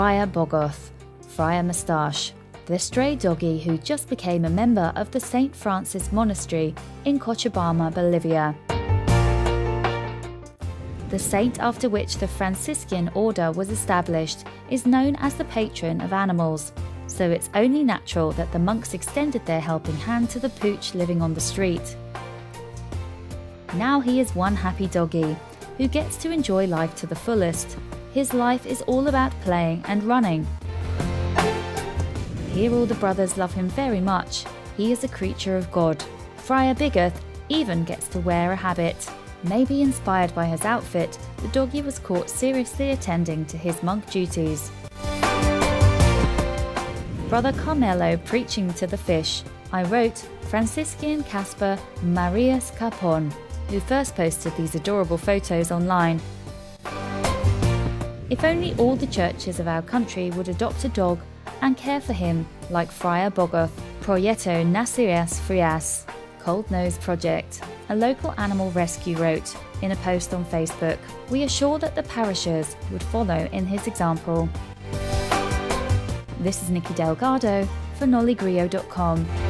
Friar Bogoth, Friar Moustache, the stray doggy who just became a member of the Saint Francis Monastery in Cochabamba, Bolivia. The saint after which the Franciscan order was established is known as the patron of animals, so it's only natural that the monks extended their helping hand to the pooch living on the street. Now he is one happy doggy, who gets to enjoy life to the fullest. His life is all about playing and running. Here all the brothers love him very much. He is a creature of God. Friar Bigotón even gets to wear a habit. Maybe inspired by his outfit, the doggy was caught seriously attending to his monk duties. Brother Carmelo preaching to the fish. I wrote Franciscan Kasper Mariusz Kapron, who first posted these adorable photos online. If only all the churches of our country would adopt a dog and care for him like Friar Bogoth. Proyecto Narices Frías, Cold Nose Project, a local animal rescue, wrote in a post on Facebook. We are sure that the parishes would follow in his example. This is Nikki Delgado for NollyGrio.com.